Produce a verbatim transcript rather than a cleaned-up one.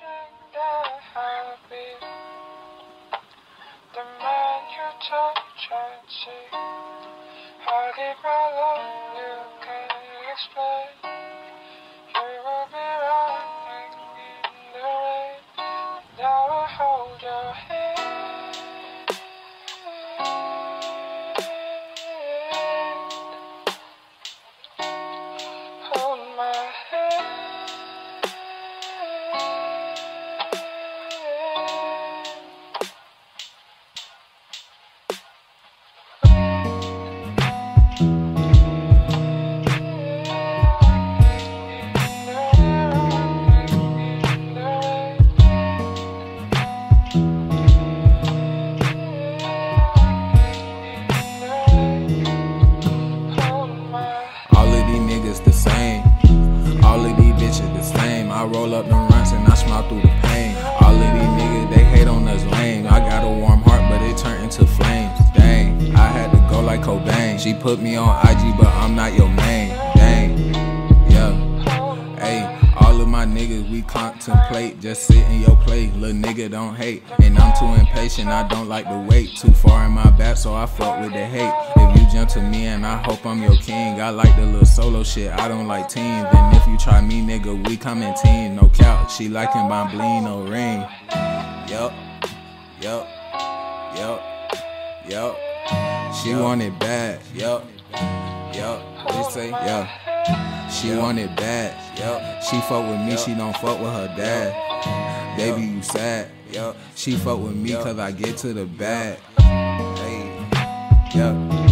I'll give my love, you can't explain. You will be running in the rain, and I will hold your hand. Hold my hand. I roll up them runs and I smile through the pain. All of these niggas, they hate on us lame. I got a warm heart, but it turned into flames. Dang, I had to go like Cobain. She put me on I G, but I'm not your main. Dang, yeah. Ayy, all of my niggas, we contemplate. Just sit in your place, lil' nigga don't hate. And I'm too impatient, I don't like to wait. Too far in my back, so I fuck with the hate. If you jump to me and I hope I'm your king. I like the little solo shit, I don't like teams. Then if you try me, nigga, we come in team. No couch, she liking my bling, no ring. Yup, yup, yup, yup. She want it bad, yup, yup. Just say, yeah. She want it bad, yup. She fuck with me, she don't fuck with her dad. Baby, you sad, yup. She fuck with me cause I get to the bag. Hey, yup.